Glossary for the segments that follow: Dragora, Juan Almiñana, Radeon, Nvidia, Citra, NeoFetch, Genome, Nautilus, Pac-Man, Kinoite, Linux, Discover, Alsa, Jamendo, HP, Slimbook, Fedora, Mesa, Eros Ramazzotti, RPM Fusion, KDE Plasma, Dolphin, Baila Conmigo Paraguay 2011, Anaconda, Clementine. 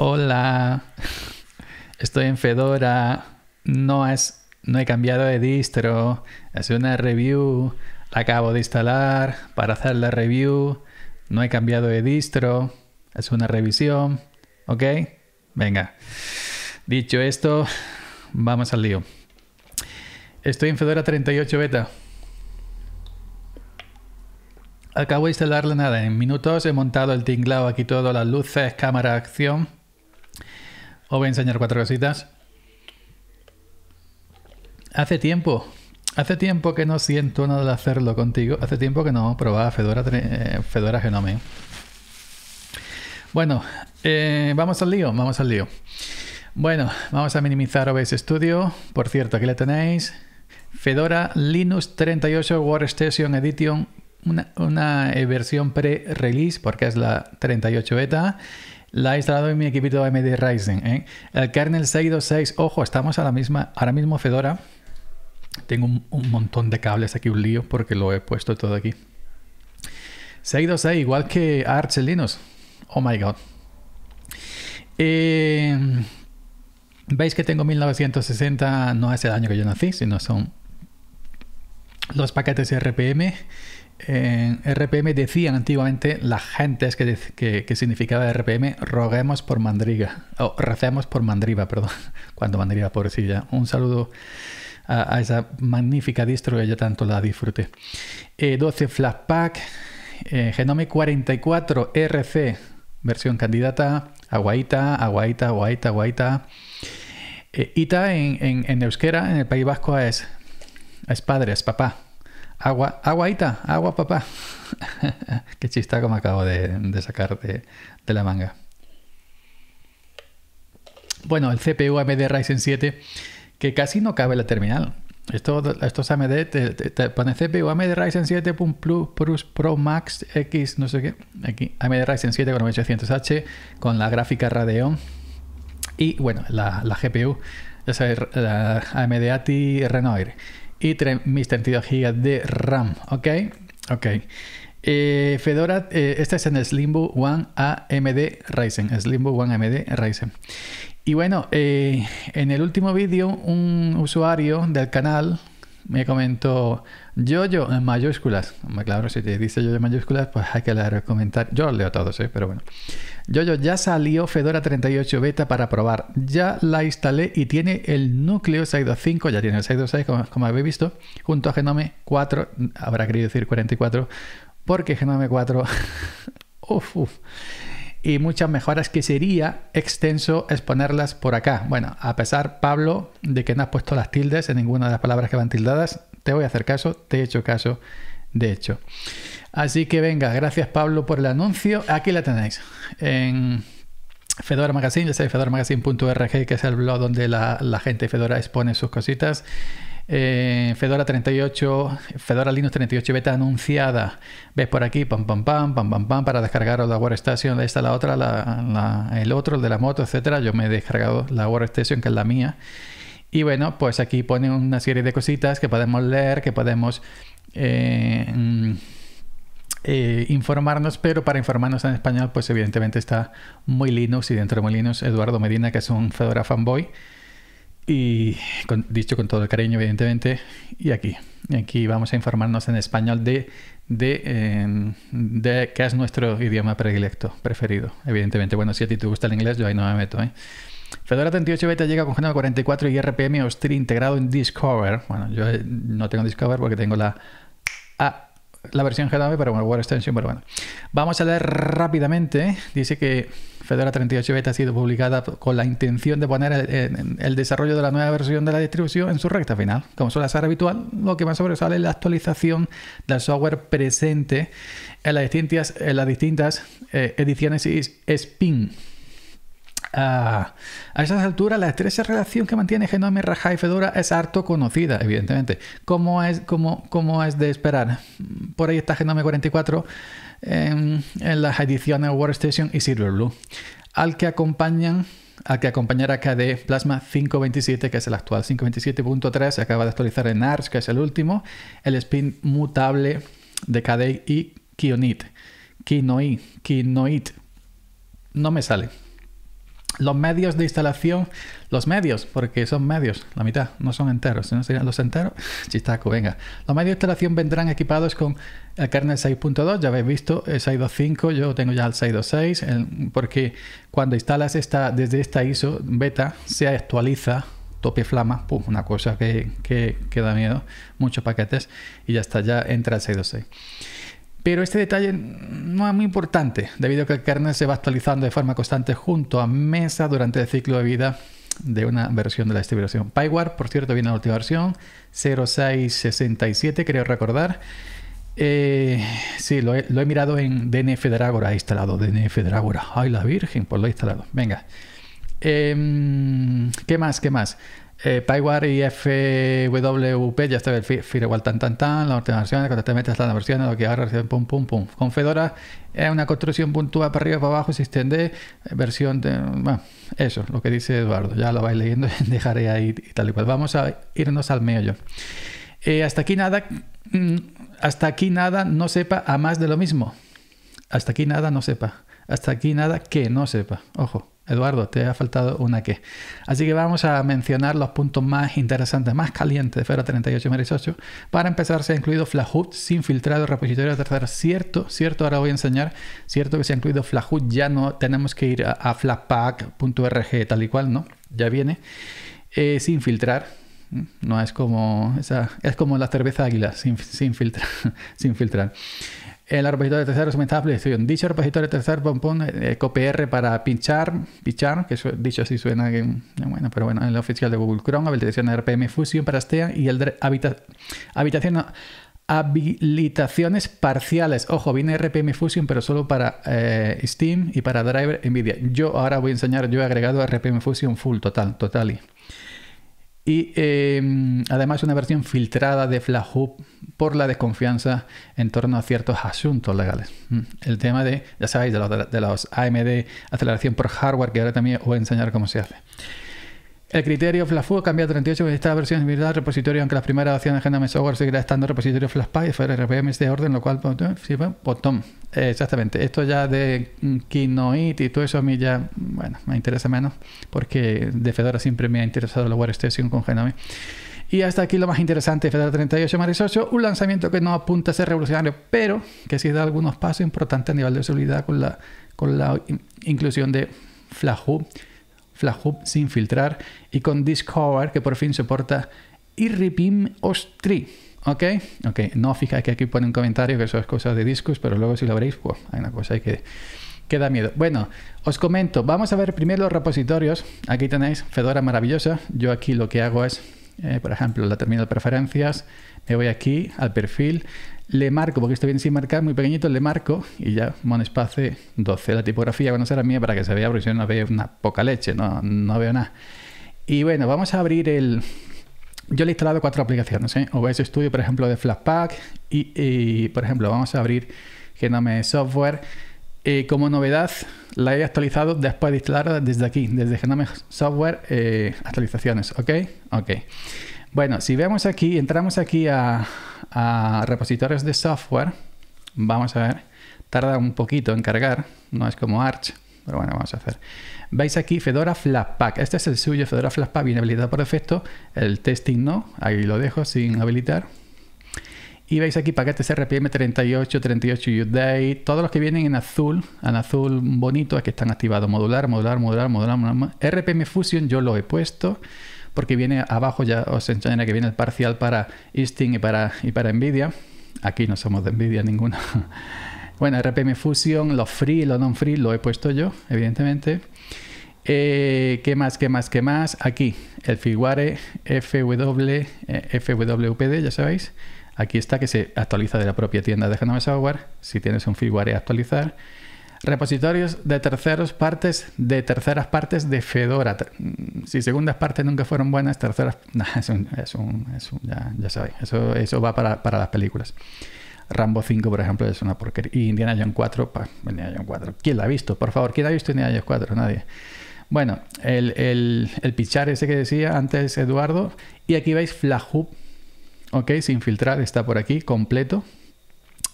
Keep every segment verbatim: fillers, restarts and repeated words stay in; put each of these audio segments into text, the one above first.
Hola, estoy en Fedora, no, has, no he cambiado de distro, hace una review, la acabo de instalar para hacer la review, no he cambiado de distro, hace una revisión, ¿ok? Venga, dicho esto, vamos al lío. Estoy en Fedora treinta y ocho beta. Acabo de instalarla nada, en minutos he montado el tinglado aquí todo, las luces, cámara, acción. Os voy a enseñar cuatro cositas. Hace tiempo, hace tiempo que no siento nada de hacerlo contigo. Hace tiempo que no probaba Fedora, eh, Fedora Genome. Bueno, eh, vamos al lío, vamos al lío. Bueno, vamos a minimizar O B S Studio. Por cierto, aquí la tenéis. Fedora Linux treinta y ocho Workstation Edition. Una, una versión pre-release porque es la treinta y ocho beta. La he instalado en mi equipito A M D Ryzen, ¿eh? El kernel seis dos seis. Ojo, estamos a la misma, ahora mismo Fedora. Tengo un, un montón de cables aquí, un lío, porque lo he puesto todo aquí. seis dos seis, igual que Arch Linux. Oh my god. Eh, Veis que tengo mil novecientos sesenta. No es el año que yo nací, sino son los paquetes R P M. En R P M decían antiguamente las gentes que, que, que significaba R P M, roguemos por Mandriva, o recemos por Mandriva, perdón, cuando Mandriva, pobrecilla. Un saludo a, a esa magnífica distro que yo tanto la disfruté. Eh, doce Flatpak, eh, Genome cuarenta y cuatro R C, versión candidata, aguaita, aguaita, aguaita, aguaita. Eh, Ita en, en, en euskera, en el País Vasco, es, es padres, papá. Agua, agua, Ita, agua, papá. Qué chista como acabo de, de sacar de, de la manga. Bueno, el C P U A M D Ryzen siete, que casi no cabe en la terminal. Esto, estos A M D te, te, te pone C P U A M D Ryzen siete Plus, Plus Pro Max X, no sé qué. Aquí, A M D Ryzen siete con noventa y ocho cientos H, con la gráfica Radeon. Y bueno, la, la G P U, ya sabéis, la A M D A T I Renoir. Y mis treinta y dos gigas de RAM, ok, ok. Eh, Fedora, eh, este es en el Slimbook One A M D Ryzen, Slimbook One A M D Ryzen. Y bueno, eh, en el último vídeo un usuario del canal me comentó yoyo en mayúsculas. Claro, si te dice yoyo en mayúsculas, pues hay que leer el comentario. Yo los leo todos, ¿eh? Pero bueno. Yoyo, ya salió Fedora treinta y ocho beta para probar. Ya la instalé y tiene el núcleo seis dos cinco, ya tiene el seis dos seis, como, como habéis visto, junto a Genome cuatro, habrá querido decir cuarenta y cuatro, porque Genome cuatro, uf, uf. Y muchas mejoras que sería extenso exponerlas por acá. Bueno, a pesar, Pablo, de que no has puesto las tildes en ninguna de las palabras que van tildadas, te voy a hacer caso, te he hecho caso, de hecho. Así que venga, gracias Pablo por el anuncio. Aquí la tenéis en Fedora Magazine, ya sabéis, fedora magazine punto org, que es el blog donde la, la gente de Fedora expone sus cositas. Eh, Fedora treinta y ocho, Fedora Linux treinta y ocho beta anunciada. Ves por aquí, pam, pam, pam, pam, pam, pam, para descargaros la Workstation. Esta, la otra, la, la, el otro, el de la moto, etcétera. Yo me he descargado la Workstation, que es la mía. Y bueno, pues aquí pone una serie de cositas que podemos leer, que podemos eh, eh, informarnos, pero para informarnos en español, pues evidentemente está Muy Linux, y dentro de Muy Linux, Eduardo Medina, que es un Fedora fanboy. Y con, dicho con todo el cariño, evidentemente. Y aquí, aquí vamos a informarnos en español de, de, eh, de que es nuestro idioma predilecto, preferido. Evidentemente, bueno, si a ti te gusta el inglés, yo ahí no me meto, ¿eh? Fedora treinta y ocho beta llega con Genome cuarenta y cuatro y R P M Austria integrado en Discover. Bueno, yo no tengo Discover porque tengo la, ah, la versión Genome, pero bueno, Word Extension, pero bueno. Vamos a leer rápidamente. Dice que Fedora treinta y ocho beta ha sido publicada con la intención de poner el, el desarrollo de la nueva versión de la distribución en su recta final. Como suele ser habitual, lo que más sobresale es la actualización del software presente en las distintas, en las distintas eh, ediciones y spin. Ah, a esas alturas, la estrecha relación que mantiene Genome, Raja y Fedora es harto conocida, evidentemente. ¿Cómo es, cómo, cómo es de esperar? Por ahí está Genome cuarenta y cuatro. En, en las ediciones Workstation y Silver Blue, al que acompañan al que acompañará K D E Plasma cinco punto veintisiete, que es el actual. Cinco punto veintisiete punto tres se acaba de actualizar en Arch, que es el último. El spin mutable de K D E y Kinoite Kinoite Kinoite no me sale. Los medios de instalación, los medios, porque son medios, la mitad, no son enteros, si no serían los enteros, chistaco, venga. Los medios de instalación vendrán equipados con el kernel seis punto dos, ya habéis visto, el seis punto dos punto cinco, yo tengo ya el seis punto dos punto seis, porque cuando instalas esta, desde esta I S O beta, se actualiza tope flama, pum, una cosa que, que, que da miedo, muchos paquetes, y ya está, ya entra el seis punto dos punto seis. Pero este detalle no es muy importante, debido a que el kernel se va actualizando de forma constante junto a Mesa durante el ciclo de vida de una versión de la distribución. PipeWire, por cierto, viene en la última versión, cero punto seis punto sesenta y siete, creo recordar. Eh, sí, lo he, lo he mirado en D N F Dragora, he instalado D N F Dragora. ¡Ay, la virgen! Pues lo he instalado. Venga. Eh, ¿Qué más? ¿Qué más? Eh, PipeWire y F W P, ya está el firewall tan tan tan, las últimas versiones, cuando te metes las versiones, lo que agarras, pum pum pum. Con Fedora es eh, una construcción puntúa para arriba, para abajo, se extiende, eh, versión de... Bueno, eso, lo que dice Eduardo, ya lo vais leyendo, dejaré ahí y tal y cual. Vamos a irnos al meollo. Eh, hasta aquí nada, hasta aquí nada no sepa a más de lo mismo. Hasta aquí nada no sepa. Hasta aquí nada que no sepa. Ojo. Eduardo, te ha faltado una que. Así que vamos a mencionar los puntos más interesantes, más calientes de Fedora treinta y ocho punto ocho. Para empezar, se ha incluido Flathub sin filtrado, repositorio de tercera. Cierto, cierto, ahora voy a enseñar. Cierto que se ha incluido Flathub, ya no tenemos que ir a, a flatpak punto org tal y cual, ¿no? Ya viene. Eh, sin filtrar. No es como esa, es como la cerveza águila, sin, sin filtrar. sin filtrar. El repositorio de terceros me está aplicando. Dicho repositorio de terceros, pom, pom, eh, copr para pinchar, pinchar, que eso, dicho así suena que, bueno, pero bueno, el oficial de Google Chrome, habilitación de R P M Fusion para Steam y el de habita, habitación, no, habilitaciones parciales. Ojo, viene R P M Fusion, pero solo para eh, Steam y para driver Nvidia. Yo ahora voy a enseñar, yo he agregado R P M Fusion full, total, total. Y eh, además una versión filtrada de Flathub por la desconfianza en torno a ciertos asuntos legales. El tema de, ya sabéis, de los, de los A M D, aceleración por hardware, que ahora también os voy a enseñar cómo se hace. El criterio Flathub cambia a treinta y ocho, esta versión es verdad, repositorio, aunque las primeras versiones de Genome software seguirá estando repositorio Flatpak y F R R P M es de orden, lo cual, sí, botón. Eh, exactamente, esto ya de Kinoite y todo eso a mí ya, bueno, me interesa menos, porque de Fedora siempre me ha interesado la workstation con Genome. Y hasta aquí lo más interesante de Fedora treinta y ocho punto ocho, un lanzamiento que no apunta a ser revolucionario, pero que sí da algunos pasos importantes a nivel de seguridad con la, con la in inclusión de Flathub. Flathub sin filtrar y con Discover, que por fin soporta R P M Ostri. ¿Ok? Ok, no fijáis que aquí pone un comentario que eso es cosa de Discus, pero luego si lo veréis, pues hay una cosa que, que da miedo. Bueno, os comento, vamos a ver primero los repositorios. Aquí tenéis Fedora maravillosa. Yo aquí lo que hago es, eh, por ejemplo, la terminal de preferencias, me voy aquí al perfil, le marco, porque estoy bien sin marcar, muy pequeñito, le marco y ya, monospace doce. La tipografía, bueno, será mía para que se vea, porque yo no veo una poca leche, no, no veo nada. Y bueno, vamos a abrir el... Yo le he instalado cuatro aplicaciones, ¿eh? O B S Studio, por ejemplo, de Flatpak y, y, por ejemplo, vamos a abrir Genome Software. Eh, como novedad, la he actualizado después de instalarla desde aquí, desde Genome Software, eh, actualizaciones, ¿ok? Ok. Bueno, si vemos aquí, entramos aquí a, a repositorios de software, vamos a ver, tarda un poquito en cargar, no es como Arch, pero bueno, vamos a hacer. Veis aquí Fedora Flatpak, este es el suyo, Fedora Flatpak viene habilitado por defecto, el testing no, ahí lo dejo sin habilitar. Y veis aquí paquetes R P M treinta y ocho, treinta y ocho Uday, todos los que vienen en azul, en azul bonito, es que están activados, modular, modular, modular, modular, modular. R P M Fusion yo lo he puesto, porque viene abajo, ya os enseñaré que viene el parcial para Steam y para, y para Nvidia. Aquí no somos de Nvidia ninguno. Bueno, R P M Fusion, los free, los non-free, lo he puesto yo, evidentemente. Eh, ¿Qué más, qué más, qué más? Aquí, el Figuare F W, F W P D, ya sabéis. Aquí está, que se actualiza de la propia tienda de Genome Software, si tienes un Figuare a actualizar. Repositorios de terceros partes, de terceras partes de Fedora. Si segundas partes nunca fueron buenas, terceras... Nah, es un, es un, es un, ya, ya sabéis, eso, eso va para, para las películas. Rambo cinco, por ejemplo, es una porquería. Y Indiana Jones cuatro, pa, Indiana Jones cuatro. ¿Quién la ha visto? Por favor, ¿quién ha visto Indiana Jones cuatro? Nadie. Bueno, el, el, el pichar ese que decía antes Eduardo. Y aquí veis Flathub, ok, sin filtrar, está por aquí, completo.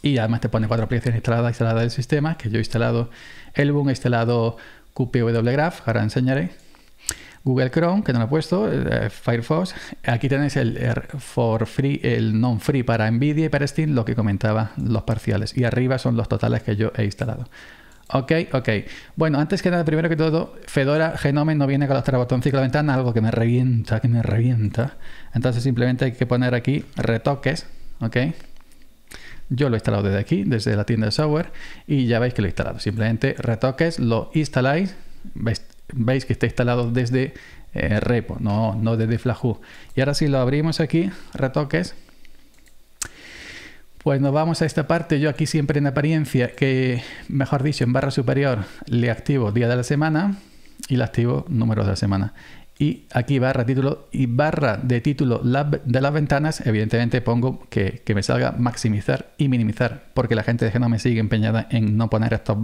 Y además te pone cuatro aplicaciones instaladas, instaladas del sistema, que yo he instalado Helvum, he instalado Q P W Graph, ahora enseñaré. Google Chrome, que no lo he puesto, eh, Firefox. Aquí tenéis el for free, el non-free para Nvidia y para Steam, lo que comentaba, los parciales. Y arriba son los totales que yo he instalado. Ok, ok. Bueno, antes que nada, primero que todo, Fedora Genome no viene con los trabotonciclos de ventana, algo que me revienta, que me revienta. Entonces simplemente hay que poner aquí retoques, ok. Yo lo he instalado desde aquí, desde la tienda de software, y ya veis que lo he instalado. Simplemente retoques, lo instaláis, veis, veis que está instalado desde eh, repo, no, no desde Flathub. Y ahora si lo abrimos aquí, retoques, pues nos vamos a esta parte. Yo aquí siempre en apariencia, que mejor dicho en barra superior, le activo día de la semana y le activo números de la semana. Y aquí barra título y barra de título de las ventanas, evidentemente pongo que, que me salga maximizar y minimizar, porque la gente de Genome sigue empeñada en no poner estos...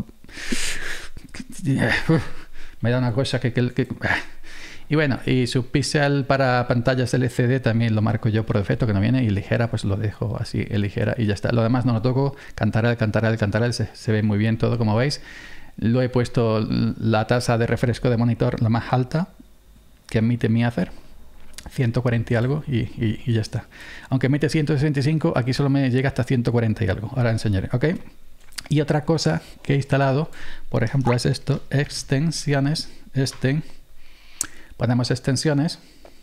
Me da una cosa que... que, que... Y bueno, y su pixel para pantallas L C D también lo marco yo por defecto, que no viene, y ligera, pues lo dejo así, ligera, y ya está. Lo demás no lo toco, cantarel, cantarel, cantarel, se, se ve muy bien todo, como veis. Lo he puesto la tasa de refresco de monitor, la más alta que admite mi hacer, ciento cuarenta y algo, y, y, y ya está. Aunque emite ciento sesenta y cinco, aquí solo me llega hasta ciento cuarenta y algo. Ahora enseñaré, ¿ok? Y otra cosa que he instalado, por ejemplo, es esto, extensiones, este, ponemos extensiones,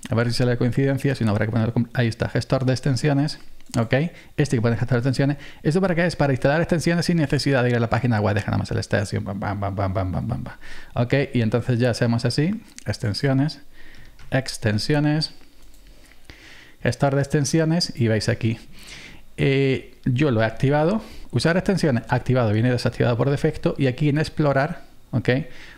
a ver si sale coincidencia, si no habrá que poner, ahí está, gestor de extensiones, ok, este que pone gestor de extensiones, ¿esto para qué es? Para instalar extensiones sin necesidad de ir a la página web, deja nada más el extensión, bam, bam, bam, bam, bam, bam, bam, ok, y entonces ya hacemos así, extensiones, extensiones, gestor de extensiones, y veis aquí, eh, yo lo he activado, usar extensiones, activado, viene desactivado por defecto, y aquí en explorar, ok,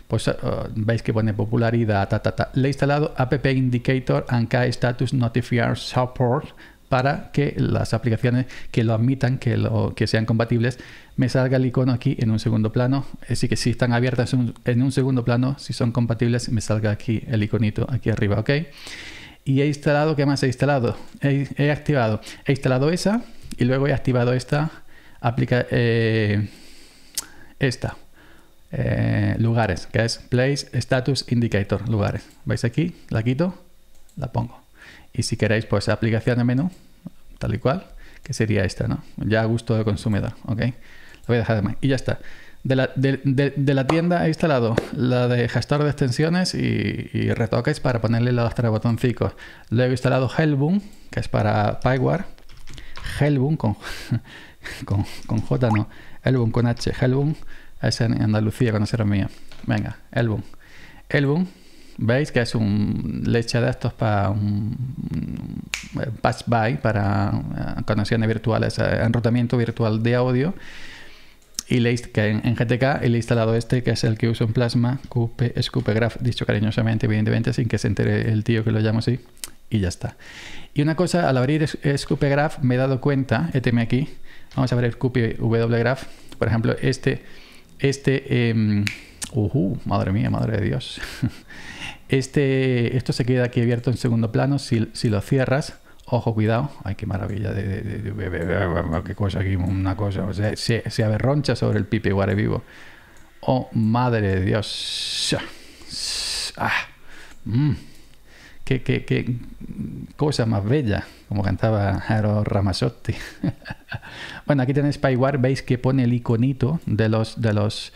pues uh, veis que pone popularidad, ta, ta, ta. Le he instalado app indicator and key status notifier support para que las aplicaciones que lo admitan, que, lo, que sean compatibles, me salga el icono aquí en un segundo plano. Así que si están abiertas en un, en un segundo plano, si son compatibles, me salga aquí el iconito aquí arriba, ok. Y he instalado, ¿qué más he instalado? He, he activado, he instalado esa y luego he activado esta, aplica eh, esta. Eh, lugares, que es Place Status Indicator, lugares. ¿Veis aquí? La quito, la pongo. Y si queréis, pues aplicación de menú, tal y cual, que sería esta, ¿no? Ya a gusto del consumidor, ¿ok? La voy a dejar de más. Y ya está. De la, de, de, de la tienda he instalado la de gestor de extensiones y, y retoques para ponerle los tres botoncitos. Luego he instalado Helvum, que es para PipeWire. Helvum con, con, con J, no. Helvum con H. Helvum. Es en Andalucía, conoceros mía. Venga, Helvum. Helvum, veis que es un leche de estos para un patch by, para conexiones virtuales, enrutamiento virtual de audio. Y le, que en, en G T K, y le he instalado este, que es el que uso en Plasma, Q P, es Q P Graph, dicho cariñosamente, evidentemente, sin que se entere el tío que lo llamo así. Y ya está. Y una cosa, al abrir Q P Graph, me he dado cuenta, éteme aquí, vamos a abrir Q P W Graph, por ejemplo, este. Este, eh, uh, madre mía, madre de Dios. Este, esto se queda aquí abierto en segundo plano. Si, si lo cierras, ojo, cuidado. Ay, qué maravilla de, de, de, de, de, de qué cosa aquí, una cosa. O sea, se, se aberroncha sobre el PipeWire vivo. Oh, madre de Dios. Ah, mmm. qué, qué, qué cosa más bella, como cantaba Eros Ramazzotti. Bueno, aquí tenéis PipeWire, veis que pone el iconito de los de los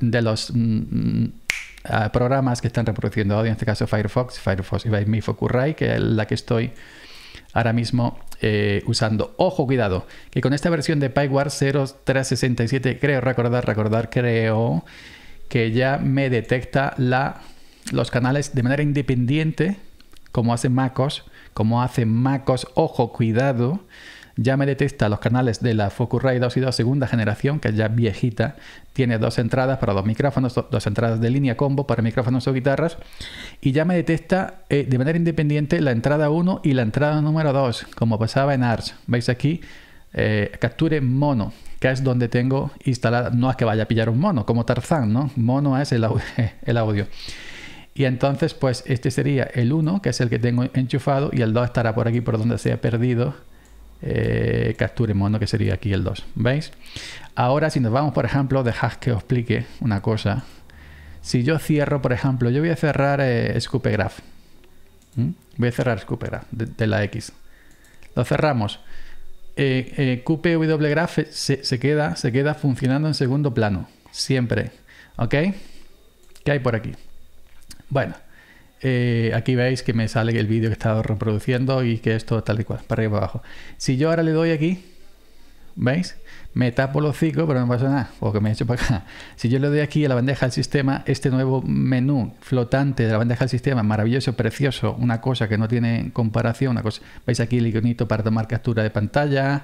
de los mm, uh, programas que están reproduciendo audio, en este caso Firefox, Firefox, y veis mi Focusrite, que es la que estoy ahora mismo eh, usando. Ojo, cuidado, que con esta versión de PipeWire cero punto trescientos sesenta y siete, creo recordar, recordar, creo que ya me detecta la, los canales de manera independiente, como hace MacOS, como hace MacOS, ojo, cuidado. Ya me detecta los canales de la Focusrite dos y dos segunda generación, que es ya viejita. Tiene dos entradas para dos micrófonos, dos entradas de línea combo para micrófonos o guitarras. Y ya me detecta eh, de manera independiente la entrada uno y la entrada número dos, como pasaba en Arch. Veis aquí, eh, capture mono, que es donde tengo instalada. No es que vaya a pillar un mono, como Tarzán, ¿no? Mono es el, au el audio. Y entonces, pues este sería el uno, que es el que tengo enchufado, y el dos estará por aquí, por donde se ha perdido. Eh, capture mono, que sería aquí el dos, ¿veis? Ahora si nos vamos, por ejemplo, dejad que os explique una cosa. Si yo cierro, por ejemplo, yo voy a cerrar eh, QPGraph. ¿Mm? Voy a cerrar QPGraph de, de la X. Lo cerramos. Eh, eh, Q P W Graph se, se, queda, se queda funcionando en segundo plano. Siempre. ¿Ok? ¿Qué hay por aquí? Bueno. Eh, aquí veis que me sale el vídeo que he estado reproduciendo y que esto tal y cual, para arriba y para abajo. Si yo ahora le doy aquí, ¿veis? Me tapo el hocico, pero no pasa nada, porque me he hecho para acá. Si yo le doy aquí a la bandeja del sistema, este nuevo menú flotante de la bandeja del sistema, maravilloso, precioso, una cosa que no tiene comparación, una cosa. ¿Veis aquí el iconito para tomar captura de pantalla?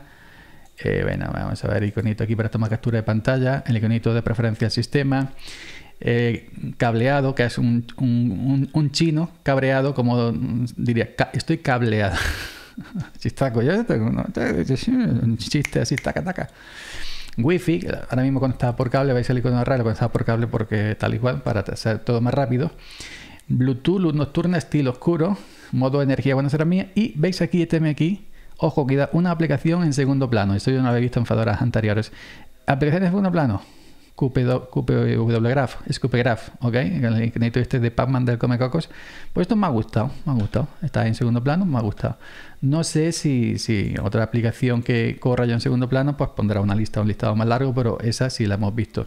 Eh, bueno, vamos a ver, iconito aquí para tomar captura de pantalla, el iconito de preferencia del sistema. Eh, cableado, que es un, un, un, un chino cabreado, como diría, ca estoy cableado. Chistaco, yo tengo uno, un chiste así, taca, taca. Wi-Fi, ahora mismo conectado por cable, veis el icono raro, conectado por cable porque tal y cual, para hacer todo más rápido. Bluetooth, luz nocturna, estilo oscuro, modo energía, bueno, será mía. Y veis aquí, este aquí, ojo, que da una aplicación en segundo plano. Esto yo no lo había visto en Fedora anteriores. Aplicaciones en segundo plano. Q P W Graph, es QPGraph, ¿ok? El iconito este de Pac-Man del Comecocos. Pues esto me ha gustado, me ha gustado. Está en segundo plano, me ha gustado. No sé si, si otra aplicación que corra ya en segundo plano, pues pondrá una lista, un listado más largo, pero esa sí la hemos visto.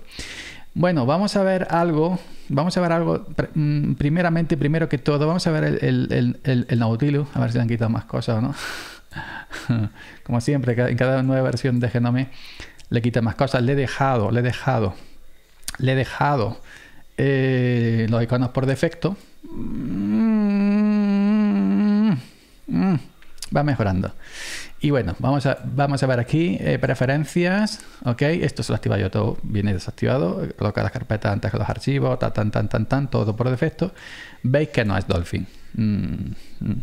Bueno, vamos a ver algo, vamos a ver algo, primeramente, primero que todo, vamos a ver el, el, el, el, el Nautilus, a ver si le han quitado más cosas o no. Como siempre, en cada nueva versión de Genome, le quita más cosas. Le he dejado, le he dejado, le he dejado eh, los iconos por defecto. Mm, mm, va mejorando. Y bueno, vamos a, vamos a ver aquí, eh, preferencias, ok, esto se lo activa yo todo, viene desactivado, coloca las carpetas antes que los archivos, tan, tan, tan, tan, tan, todo por defecto. Veis que no es Dolphin. Mm, mm.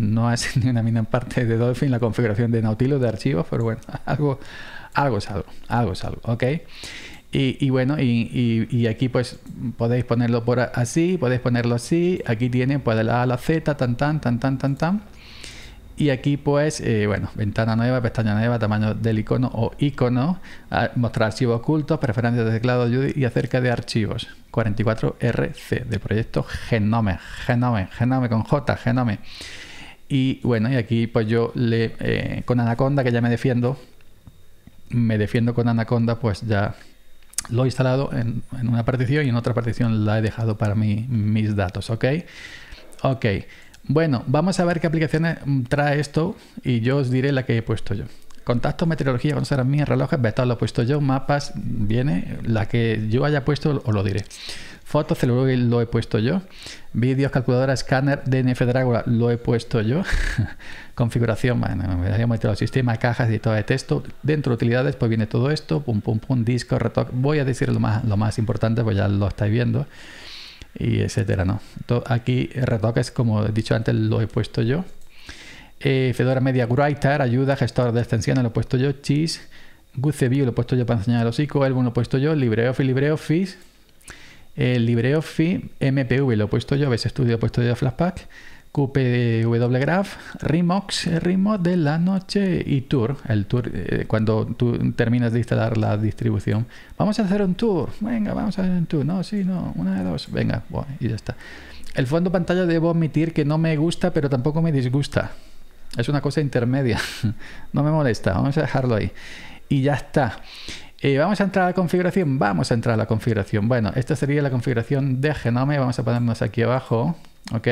No es ni una mina en parte de Dolphin la configuración de Nautilus de archivos, pero bueno, algo, algo es algo, algo es algo, ¿ok? Y, y bueno, y, y, y aquí pues podéis ponerlo por así, podéis ponerlo así, aquí tiene pues de la A a la Z, tan tan, tan tan, tan tan, y aquí pues, eh, bueno, ventana nueva, pestaña nueva, tamaño del icono o icono, mostrar archivos ocultos, preferencias de teclado y acerca de archivos, cuarenta y cuatro R C del proyecto Genome, Genome, Genome con J, Genome. Y bueno, y aquí pues yo le eh, con Anaconda, que ya me defiendo, me defiendo con Anaconda, pues ya lo he instalado en, en una partición y en otra partición la he dejado para mi, mis datos, ¿ok? Ok, bueno, vamos a ver qué aplicaciones trae esto y yo os diré la que he puesto yo. Contactos, meteorología, conocerás mis relojes, vectores lo he puesto yo, mapas, viene, la que yo haya puesto os lo diré. Fotos, celular lo he puesto yo. Vídeos, calculadora, escáner, D N F, Dragora lo he puesto yo. Configuración, bueno, me había metido el sistema, cajas, editor de texto. Dentro de utilidades, pues viene todo esto. Pum, pum, pum, disco, retoque. Voy a decir lo más, lo más importante, pues ya lo estáis viendo. Y etcétera, ¿no? Entonces, aquí retoques, como he dicho antes, lo he puesto yo. Eh, Fedora Media Writer, ayuda, gestor de extensiones, lo he puesto yo. Cheese, GuceView lo he puesto yo para enseñar el hocico. Helvum lo he puesto yo. LibreOffice, LibreOffice. El LibreOffice M P V lo he puesto yo, O B S Studio lo he puesto yo, Flatpak, Q P W Graph, Rimox, el ritmo de la noche y Tour, el Tour eh, cuando tú terminas de instalar la distribución. Vamos a hacer un Tour, venga, vamos a hacer un Tour, no, sí, no, una de dos, venga, bueno, y ya está. El fondo pantalla debo admitir que no me gusta, pero tampoco me disgusta. Es una cosa intermedia, no me molesta, vamos a dejarlo ahí. Y ya está. Eh, vamos a entrar a la configuración, vamos a entrar a la configuración. Bueno, esta sería la configuración de Genome, vamos a ponernos aquí abajo, ¿ok?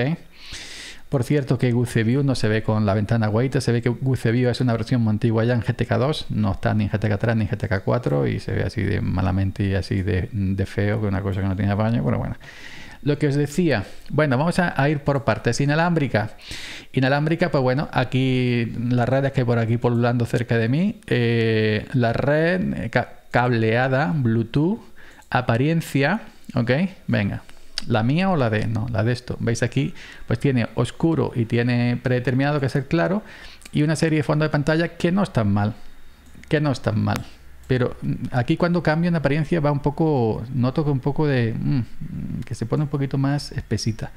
Por cierto que GuceView no se ve con la ventana Wait, se ve que GuceView es una versión antigua ya en G T K dos, no está ni en G T K tres ni en G T K cuatro y se ve así de malamente y así de, de feo, que una cosa que no tiene baño, pero bueno. Lo que os decía, bueno, vamos a, a ir por partes. Inalámbrica. Inalámbrica, pues bueno, aquí las redes que hay por aquí pululando cerca de mí. Eh, la red ca cableada, Bluetooth, apariencia, ¿ok? Venga, ¿la mía o la de? No, la de esto. ¿Veis aquí? Pues tiene oscuro y tiene predeterminado, que es el claro, y una serie de fondos de pantalla que no están mal, que no están mal. Pero aquí cuando cambio en apariencia va un poco, noto que un poco de, mmm, que se pone un poquito más espesita.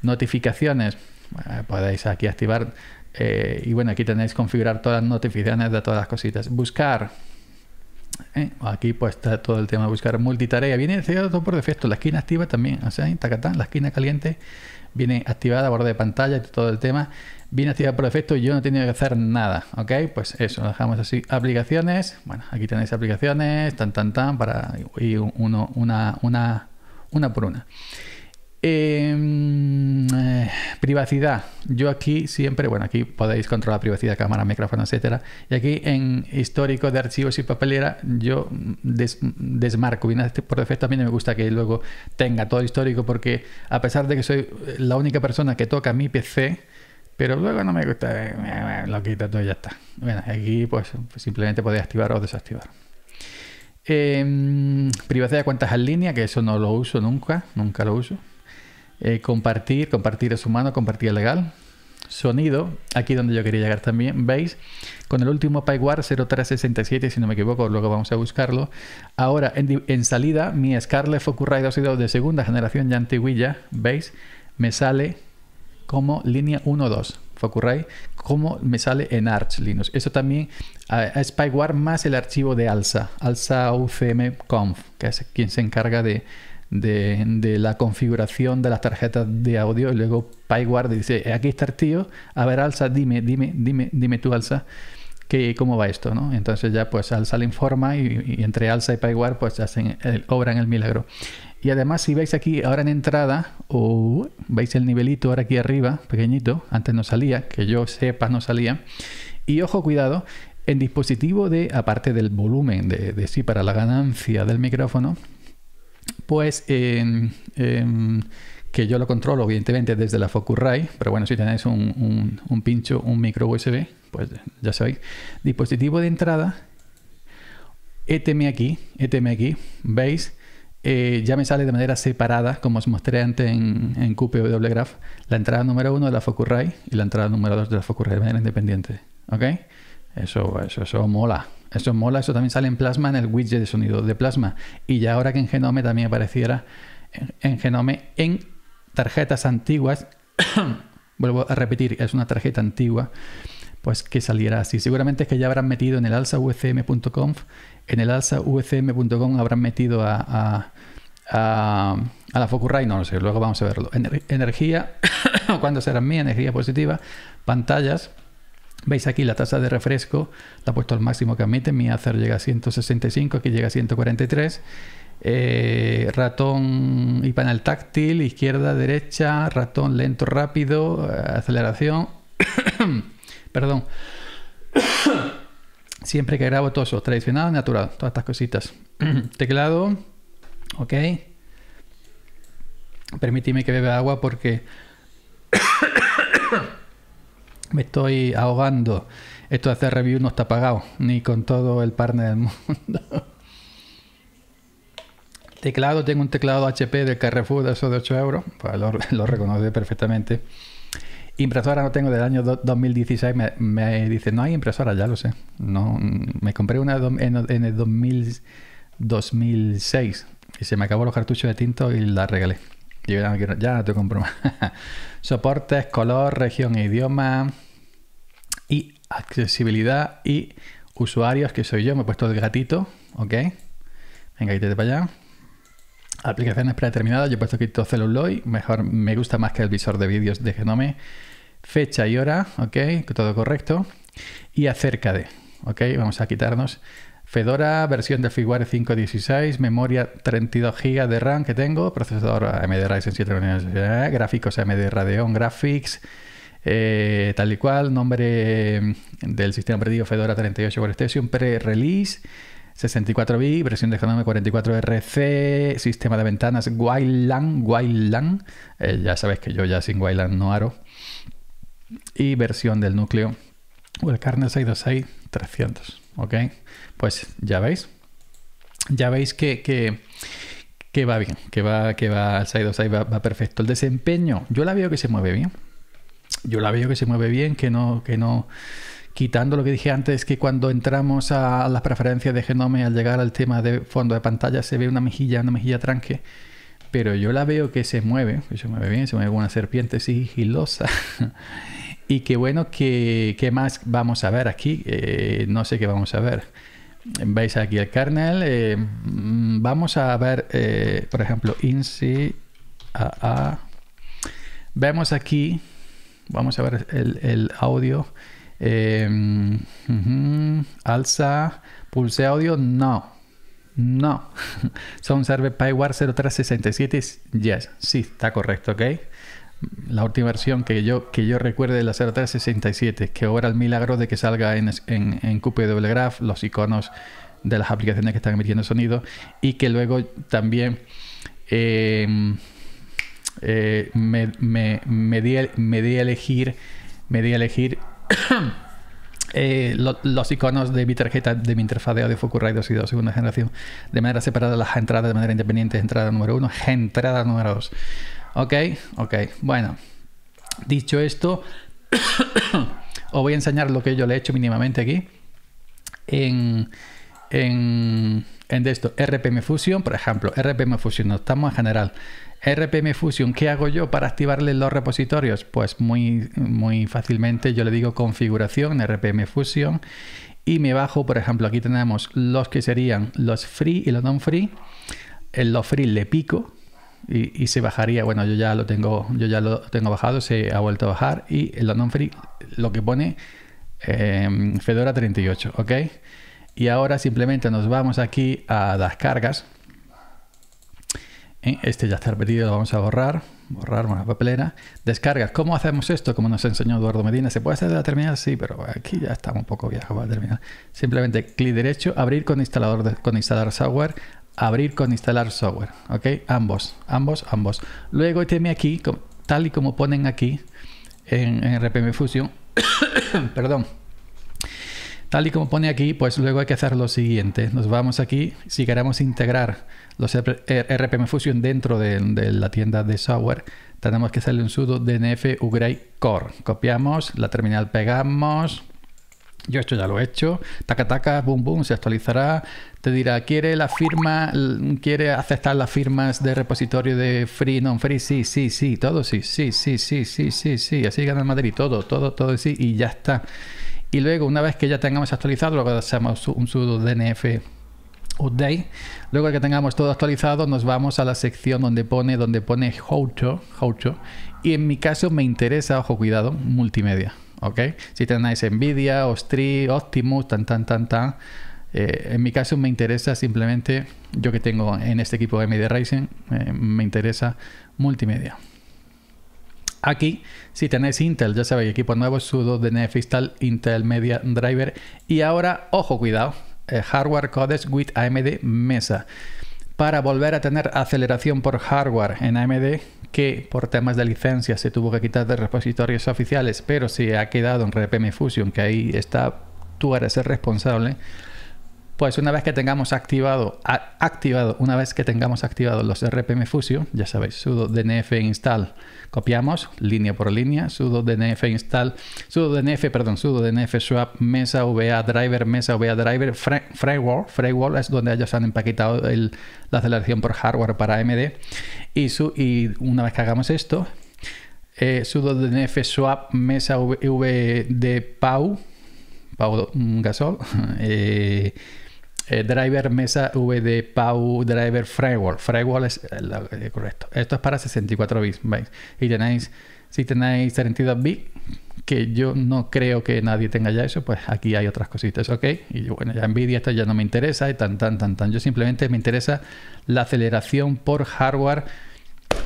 Notificaciones, bueno, podéis aquí activar eh, y bueno, aquí tenéis configurar todas las notificaciones de todas las cositas. Buscar, ¿eh? Aquí pues está todo el tema de buscar multitarea. Viene todo por defecto, la esquina activa también, o sea, tacatán, la esquina caliente viene activada, borde de pantalla, todo el tema. Viene activada por defecto y yo no he tenido que hacer nada, ¿ok? Pues eso, dejamos así. Aplicaciones, bueno, aquí tenéis aplicaciones, tan, tan, tan, para ir uno, una, una, una por una. Eh, eh, privacidad, yo aquí siempre, bueno, aquí podéis controlar privacidad, cámara, micrófono, etcétera, y aquí en histórico de archivos y papelera yo des, desmarco, bien, por defecto a mí no me gusta que luego tenga todo histórico, porque a pesar de que soy la única persona que toca mi P C, pero luego no me gusta, eh, eh, lo quito todo y ya está. Bueno, aquí pues simplemente podéis activar o desactivar. Eh, privacidad de cuentas en línea, que eso no lo uso nunca, nunca lo uso. Eh, compartir, compartir es humano, compartir es legal. Sonido, aquí donde yo quería llegar también, veis, con el último PipeWire cero tres sesenta y siete, si no me equivoco, luego vamos a buscarlo. Ahora, en, en salida, mi Scarlett Focusrite dos punto dos de segunda generación ya antiguilla, veis, me sale como línea uno punto dos. Focusrite, como me sale en Arch Linux. Eso también uh, es PipeWire más el archivo de Alsa, Alsa U C M Conf, que es quien se encarga de, de, de la configuración de las tarjetas de audio, y luego PipeWire dice, aquí está el tío, a ver Alsa, dime, dime, dime, dime tú Alsa, que, cómo va esto, ¿no? Entonces ya pues Alsa le informa y, y entre Alsa y PipeWire pues hacen el, obran el milagro. Y además si veis aquí ahora en entrada, oh, veis el nivelito ahora aquí arriba, pequeñito, antes no salía, que yo sepa no salía. Y ojo, cuidado, en dispositivo de, aparte del volumen de, de sí para la ganancia del micrófono, pues eh, eh, que yo lo controlo evidentemente desde la Focusrite, pero bueno, si tenéis un, un, un pincho, un micro U S B, pues ya sabéis, dispositivo de entrada, éteme aquí, éteme aquí, veis. Eh, ya me sale de manera separada, como os mostré antes en, en Q P W Graph, la entrada número uno de la Focusrite y la entrada número dos de la Focusrite de manera independiente. ¿Ok? Eso, eso, eso mola. Eso mola. Eso también sale en Plasma, en el widget de sonido de Plasma. Y ya ahora que en Genome también apareciera en, en Genome, en tarjetas antiguas, vuelvo a repetir, es una tarjeta antigua, pues que saliera así. Seguramente es que ya habrán metido en el alsa u c m punto conf, en el alsa u c m punto com habrán metido a, a, a, a la Focusrite, no lo sé, luego vamos a verlo. Ener energía, ¿cuándo será mi energía positiva? Pantallas, veis aquí la tasa de refresco, la he puesto al máximo que admite, mi Acer llega a ciento sesenta y cinco, aquí llega a ciento cuarenta y tres. Eh, ratón y panel táctil, izquierda, derecha, ratón lento, rápido, aceleración, perdón. Siempre que grabo todo eso, tradicional, natural, todas estas cositas. Teclado, ok. Permíteme que beba agua porque me estoy ahogando. Esto de hacer review no está pagado, ni con todo el partner del mundo. Teclado, tengo un teclado H P del Carrefour de esos de ocho euros, pues lo, lo reconoce perfectamente. Impresora no tengo, del año dos mil dieciséis me, me dice no hay impresora, ya lo sé, no, me compré una en, en el dos mil, dos mil seis y se me acabó los cartuchos de tinto y la regalé, yo ya no, quiero, ya no te compro más. Soportes, color, región e idioma y accesibilidad y usuarios, que soy yo, me he puesto el gatito, ok, venga, quítate para allá. Aplicaciones predeterminadas, yo he puesto aquí todo celuloid, mejor, me gusta más que el visor de vídeos de Genome. Fecha y hora, ok, todo correcto. Y acerca de, ok, vamos a quitarnos. Fedora, versión de FreeWare cinco punto dieciséis, memoria treinta y dos gigas de RAM que tengo, procesador A M D Ryzen siete, gráficos A M D Radeon Graphics, eh, tal y cual, nombre del sistema operativo Fedora treinta y ocho Workstation, pre-release. sesenta y cuatro bits, versión de Genome cuarenta y cuatro R C, sistema de ventanas Wayland, Wayland, eh, ya sabéis que yo ya sin Wayland no aro, y versión del núcleo, o el kernel seiscientos veintiséis trescientos, ok, pues ya veis, ya veis que, que, que va bien, que va, que va el seiscientos veintiséis, va, va perfecto. El desempeño, yo la veo que se mueve bien, yo la veo que se mueve bien, que no, que no... Quitando lo que dije antes, que cuando entramos a las preferencias de Genome, al llegar al tema de fondo de pantalla, se ve una mejilla, una mejilla tranque. Pero yo la veo que se mueve, que se mueve bien, se mueve como una serpiente sigilosa. Y qué bueno, que, que más vamos a ver aquí. Eh, no sé qué vamos a ver. Veis aquí el kernel. Eh, vamos a ver, eh, por ejemplo, insi A A. Vemos aquí, vamos a ver el, el audio. Eh, uh -huh. Alsa, pulse audio, no. No. Son server PipeWire cero tres sesenta y siete. Yes. Sí, está correcto, ¿ok? La última versión que yo, que yo recuerde es la cero tres sesenta y siete, que obra el milagro de que salga en, en, en Q P W Graph los iconos de las aplicaciones que están emitiendo sonido y que luego también eh, eh, me, me, me, di, me di a elegir, me di a elegir Eh, lo, los iconos de mi tarjeta, de mi interfaz de audio Focusrite dos y dos, segunda generación, de manera separada las entradas, de manera independiente, entrada número uno, entrada número dos. Ok, ok, bueno, dicho esto, os voy a enseñar lo que yo le he hecho mínimamente aquí en, en, en de esto, R P M Fusion, por ejemplo, R P M Fusion, no estamos en general. R P M Fusion, ¿qué hago yo para activarle los repositorios? Pues muy, muy fácilmente yo le digo configuración, R P M Fusion, y me bajo, por ejemplo, aquí tenemos los que serían los free y los non-free. En los free le pico y, y se bajaría, bueno, yo ya lo tengo, yo ya lo tengo bajado, se ha vuelto a bajar, y en los non-free lo que pone eh, Fedora treinta y ocho, ¿ok? Y ahora simplemente nos vamos aquí a las cargas. Este ya está repetido, lo vamos a borrar, borrar una papelera. Descargas, ¿cómo hacemos esto? Como nos enseñó Eduardo Medina, ¿se puede hacer de la terminal? Sí, pero aquí ya estamos un poco viejos para terminar. Simplemente clic derecho, abrir con instalador, de, con instalar software, abrir con instalar software, ¿ok? Ambos, ambos, ambos. Luego teme aquí, tal y como ponen aquí en, en R P M Fusion, perdón. Tal y como pone aquí, pues luego hay que hacer lo siguiente. Nos vamos aquí, si queremos integrar los R P M Fusion dentro de, de la tienda de software, tenemos que hacerle un sudo D N F upgrade core. Copiamos, la terminal pegamos. Yo esto ya lo he hecho. Taca, taca, boom, boom, se actualizará. Te dirá, ¿quiere la firma, quiere aceptar las firmas de repositorio de free, non-free? Sí, sí, sí, todo sí, sí, sí, sí, sí, sí, sí. Así gana el Madrid, todo, todo, todo sí, y ya está. Y luego, una vez que ya tengamos actualizado, luego hacemos un sudo D N F update. Luego que tengamos todo actualizado, nos vamos a la sección donde pone donde pone how to, how to. Y en mi caso me interesa, ojo, cuidado, multimedia, ¿ok? Si tenéis Nvidia, Ostri, Optimus, tan, tan, tan, tan. Eh, en mi caso me interesa simplemente, yo que tengo en este equipo A M D Ryzen, eh, me interesa multimedia. Aquí, si tenéis Intel, ya sabéis, equipo nuevo, sudo D N F install Intel Media Driver. Y ahora, ojo, cuidado, eh, hardware codes with A M D Mesa. Para volver a tener aceleración por hardware en A M D, que por temas de licencia se tuvo que quitar de repositorios oficiales, pero se ha quedado en R P M Fusion, que ahí está, tú eres el responsable. Pues una vez que tengamos activado, a, activado, una vez que tengamos activado los R P M Fusion, ya sabéis, sudo dnf install, copiamos línea por línea, sudo dnf install, sudo dnf, perdón, sudo dnf swap mesa va driver, mesa va driver, firewall, firewall es donde ellos han empaquetado el, la aceleración por hardware para A M D. Y, su, y una vez que hagamos esto, eh, sudo dnf swap mesa vdpau, pau Gasol, eh, Eh, driver mesa vdpau driver firewall, firewall es el, el, el correcto. Esto es para sesenta y cuatro bits, ¿veis? Y tenéis, si tenéis treinta y dos bits, que yo no creo que nadie tenga ya eso, pues aquí hay otras cositas, ¿ok? Y bueno, ya Nvidia esto ya no me interesa y tan, tan, tan, tan. Yo simplemente me interesa la aceleración por hardware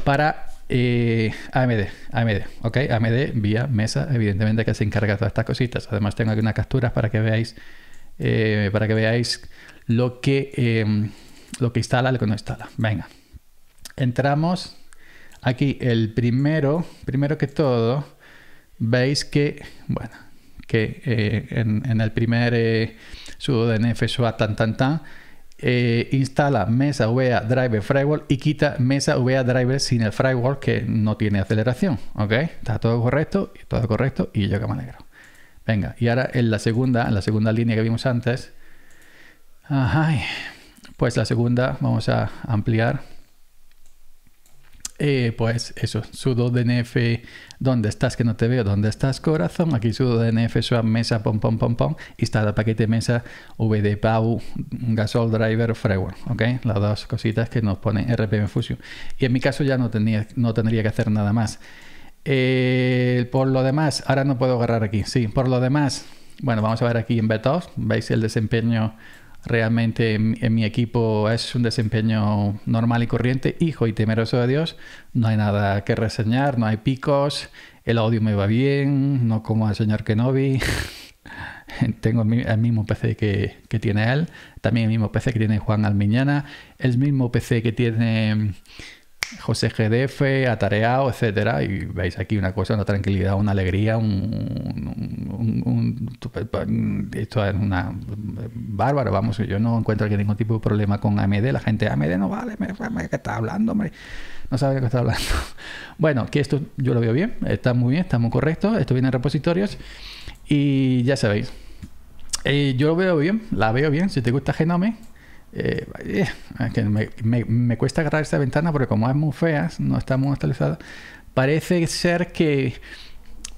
para eh, A M D, A M D, ¿ok? A M D vía mesa, evidentemente, que se encarga de todas estas cositas. Además tengo aquí unas capturas para que veáis, eh, para que veáis lo que, eh, lo que instala, lo que no instala. Venga, entramos aquí. El primero, primero que todo, veis que, bueno, que eh, en, en el primer eh, sudo dnf swap tan tan tan eh, instala mesa va driver firewall y quita mesa va driver sin el firewall, que no tiene aceleración, ¿ok? Está todo correcto, todo correcto, y yo que me alegro. Venga, y ahora en la segunda, en la segunda línea que vimos antes. Ajá. Pues la segunda, vamos a ampliar. eh, pues eso, sudo D N F, ¿dónde estás que no te veo? ¿Dónde estás, corazón? Aquí sudo D N F swap mesa, pom, pom, pom, pom, instala paquete mesa, vdpau, gasol driver, framework, ¿ok? Las dos cositas que nos pone R P M Fusion. Y en mi caso ya no, tenía, no tendría que hacer nada más. Eh, por lo demás, ahora no puedo agarrar aquí, sí, por lo demás, bueno, vamos a ver aquí en Betos, veis el desempeño. Realmente en, en mi equipo es un desempeño normal y corriente, hijo y temeroso de Dios. No hay nada que reseñar, no hay picos, el audio me va bien, no como al señor Kenobi. Tengo el mismo P C que, que tiene él, también el mismo P C que tiene Juan Almiñana, el mismo P C que tiene José G D F, atareado, etcétera. Y veis aquí una cosa, una tranquilidad, una alegría, un, un, un, un esto es una bárbaro, vamos, yo no encuentro aquí ningún tipo de problema con A M D, la gente A M D no vale, me, me, ¿qué está hablando, hombre? No sabe de qué está hablando. Bueno, que esto yo lo veo bien, está muy bien, está muy correcto, esto viene en repositorios y ya sabéis. Eh, yo lo veo bien, la veo bien, si te gusta Genome. Eh, es que me, me, me cuesta agarrar esta ventana porque como es muy fea, no está muy actualizada, parece ser que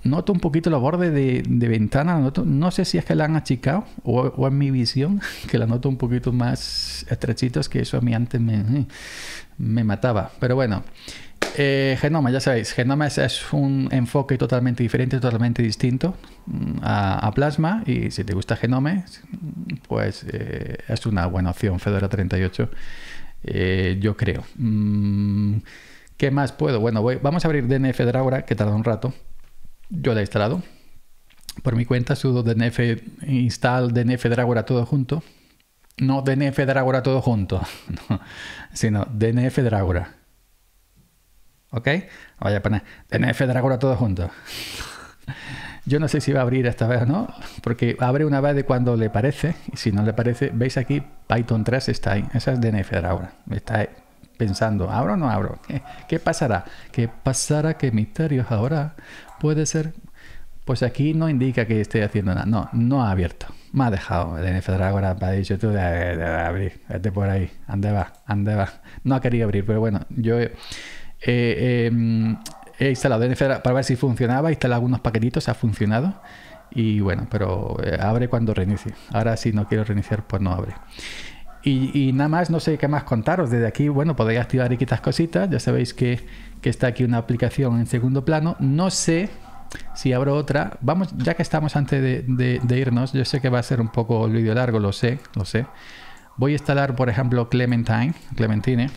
noto un poquito los bordes de, de ventana, noto, no sé si es que la han achicado o, o en mi visión, que la noto un poquito más estrechitos, que eso a mí antes me, me mataba, pero bueno. Eh, Genome, ya sabéis, Genome es, es un enfoque totalmente diferente, totalmente distinto a, a Plasma, y si te gusta Genome, pues eh, es una buena opción Fedora treinta y ocho, eh, yo creo. Mm, ¿qué más puedo? Bueno, voy, vamos a abrir D N F Dragora, que tarda un rato. Yo la he instalado por mi cuenta, sudo D N F install D N F Dragora todo junto. No D N F Dragora todo junto, no, sino D N F Dragora. ¿Ok? Voy a poner D N F Dragora todo junto. Yo no sé si va a abrir esta vez o no, porque abre una vez de cuando le parece, y si no le parece, veis aquí, Python tres está ahí. Esa es D N F Dragora. Está pensando, ¿abro o no abro? ¿Qué, qué pasará? ¿Qué pasará? ¿Qué misterios ahora? Puede ser. Pues aquí no indica que esté haciendo nada. No, no ha abierto. Me ha dejado D N F Dragora, me ha dicho tú de, de, de abrir. Vete por ahí. Ande va, ande va. No ha querido abrir, pero bueno, yo... Eh, eh, he instalado D N F para ver si funcionaba, he instalado algunos paquetitos, ha funcionado y bueno, pero eh, abre cuando reinicie. Ahora si no quiero reiniciar, pues no abre. Y, y nada más, no sé qué más contaros. Desde aquí, bueno, podéis activar y quitar cositas. Ya sabéis que, que está aquí una aplicación en segundo plano. No sé si abro otra. Vamos, ya que estamos antes de, de, de irnos, yo sé que va a ser un poco el vídeo largo, lo sé, lo sé. Voy a instalar, por ejemplo, Clementine, Clementine.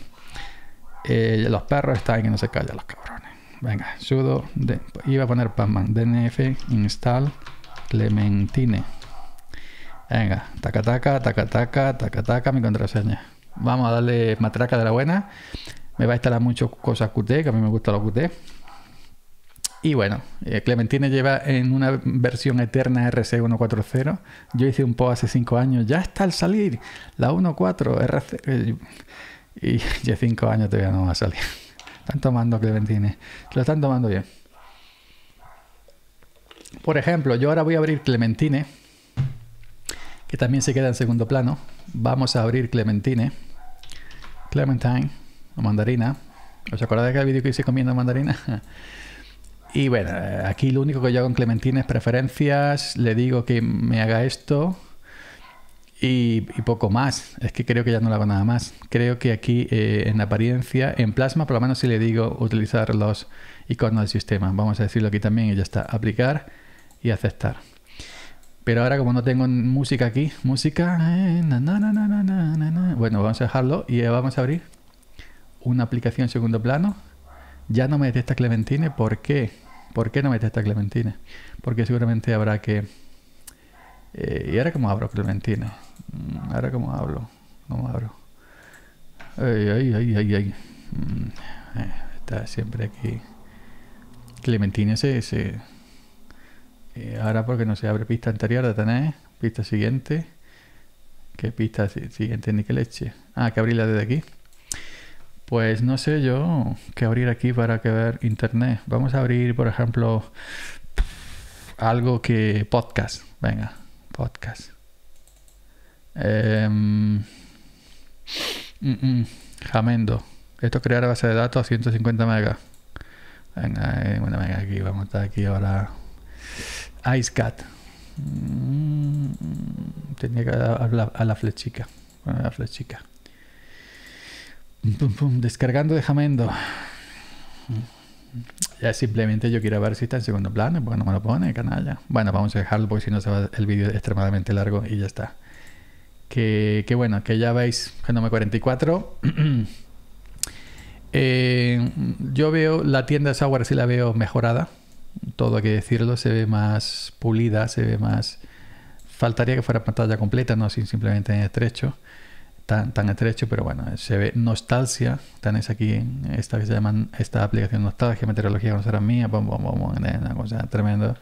Eh, los perros están que no se callan, los cabrones. Venga, sudo de, iba a poner Pacman, D N F install Clementine. Venga, taca taca taca taca taca taca, mi contraseña. Vamos a darle matraca de la buena. Me va a instalar muchas cosas Qt, que a mí me gusta los Qt. Y bueno, eh, Clementine lleva en una versión eterna R C uno punto cuatro punto cero. Yo hice un post hace cinco años, ya está al salir la uno punto cuatro R C. Eh, Y ya cinco años todavía no va a salir. Están tomando Clementine. Lo están tomando bien. Por ejemplo, yo ahora voy a abrir Clementine, que también se queda en segundo plano. Vamos a abrir Clementine. Clementine o mandarina. ¿Os acordáis de aquel vídeo que hice comiendo mandarina? Y bueno, aquí lo único que yo hago en Clementine es preferencias. Le digo que me haga esto. Y, y poco más, es que creo que ya no le hago nada más. Creo que aquí eh, en apariencia, en Plasma, por lo menos si le digo utilizar los iconos del sistema, vamos a decirlo aquí también y ya está, aplicar y aceptar. Pero ahora como no tengo música aquí, música, eh, na, na, na, na, na, na, bueno, vamos a dejarlo y vamos a abrir una aplicación en segundo plano. Ya no me detecta Clementine, ¿por qué? ¿Por qué no me detecta Clementine? Porque seguramente habrá que... Eh, ¿y ahora cómo abro Clementine? Ahora cómo hablo, cómo abro. Ay, ay, ay, ay, ay. Eh, está siempre aquí. Clementine se, se. Eh, ahora porque no se abre pista anterior, la tenéis. Pista siguiente. ¿Qué pista siguiente ni qué leche? Ah, que abrirla desde aquí. Pues no sé yo qué abrir aquí para que ver internet. Vamos a abrir, por ejemplo, algo que podcast. Venga, podcast. Um, mm, mm, Jamendo. Esto es crear base de datos a ciento cincuenta megas. Venga, eh, bueno, venga, aquí vamos a estar aquí ahora. IceCat. Mm, tenía que dar a la, a la flechica. Bueno, a la flechica. Pum, pum, descargando de Jamendo. Ya simplemente yo quiero ver si está en segundo plano, porque no me lo pone, canalla. Bueno, vamos a dejarlo porque si no se va el vídeo extremadamente largo y ya está. Que, que bueno, que ya veis Genome cuarenta y cuatro. eh, yo veo la tienda de software, sí la veo mejorada. Todo hay que decirlo, se ve más pulida, se ve más... Faltaría que fuera pantalla completa, no sin simplemente en estrecho. Tan, tan estrecho, pero bueno, se ve nostalgia. Tenéis aquí en esta que se llaman esta aplicación nostalgia, meteorología, no será mía, bom, bom, bom, una cosa tremenda.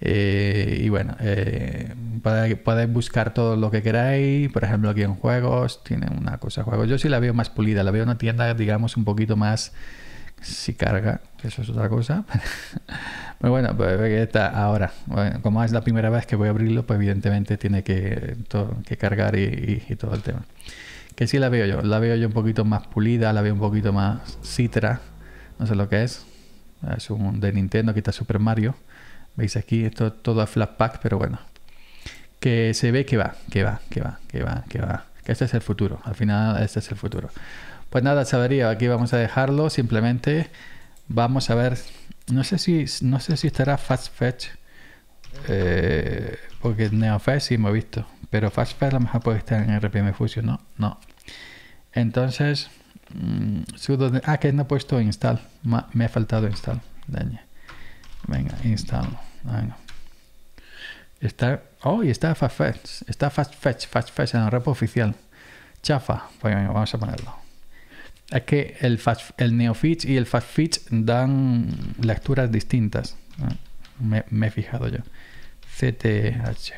Eh, y bueno, eh, podéis, podéis buscar todo lo que queráis. Por ejemplo, aquí en juegos, tienen una cosa juegos. Yo sí la veo más pulida, la veo una tienda, digamos, un poquito más. Si carga, eso es otra cosa. Pero bueno, pues está ahora. Bueno, como es la primera vez que voy a abrirlo, pues evidentemente tiene que, todo, que cargar y, y, y todo el tema. Que sí la veo yo, la veo yo un poquito más pulida, la veo un poquito más Citra, no sé lo que es. Es un de Nintendo, aquí está Super Mario. Veis aquí, esto todo es Flatpak, pero bueno. Que se ve que va, que va, que va, que va, que va. Que este es el futuro, al final este es el futuro. Pues nada, sabería, aquí vamos a dejarlo, simplemente vamos a ver, no sé si no sé si estará fastfetch, eh, porque NeoFetch sí me he visto, pero fastfetch a lo mejor puede estar en R P M Fusion, no, no. Entonces, mmm, sudo de, ah, que no he puesto install, Ma, me ha faltado install, daña. Venga, install, venga. Está, oh, y está fastfetch, está fastfetch, fastfetch en el repo oficial, chafa, pues venga, vamos a ponerlo. Es que el, el NeoFetch y el fastfetch dan lecturas distintas. Me, me he fijado yo. C T H.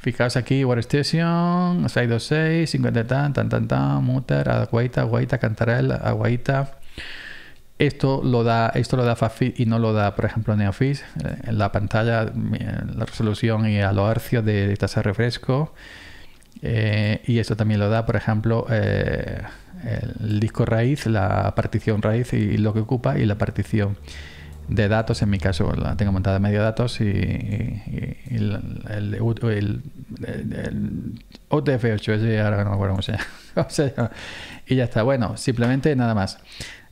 Fijaos aquí, Workstation, seiscientos veintiséis, cincuenta tan, tan, tan, tan, muter, aguaita, aguaita, cantarel, aguaita. Esto lo da, esto lo da fastfetch y no lo da, por ejemplo, NeoFetch. En la pantalla, la resolución y a los hercios de tasa de refresco. Eh, y esto también lo da, por ejemplo, eh, el disco raíz, la partición raíz y lo que ocupa, y la partición de datos. En mi caso la tengo montada en medio datos y, y, y el, el, el, el, el O T F ocho, ahora no me acuerdo cómo se llama. Y ya está. Bueno, simplemente nada más.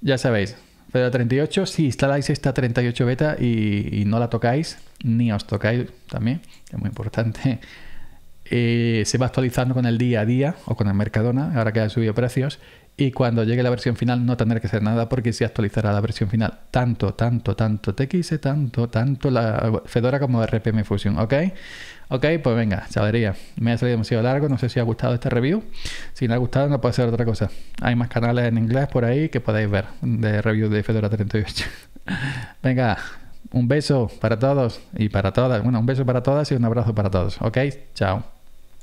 Ya sabéis, Fedora treinta y ocho, si instaláis esta treinta y ocho beta y, y no la tocáis, ni os tocáis también, que es muy importante. Eh, se va actualizando con el día a día o con el Mercadona, ahora que ha subido precios, y cuando llegue la versión final no tendrá que hacer nada porque se actualizará la versión final. Tanto, tanto, tanto T X, tanto, tanto la Fedora como R P M Fusion, ¿ok? Ok, pues venga, chavalería, me ha salido demasiado largo, no sé si ha gustado esta review. Si no ha gustado no puede ser otra cosa. Hay más canales en inglés por ahí que podéis ver de review de Fedora treinta y ocho. Venga, un beso para todos y para todas. Bueno, un beso para todas y un abrazo para todos, ¿ok? Chao.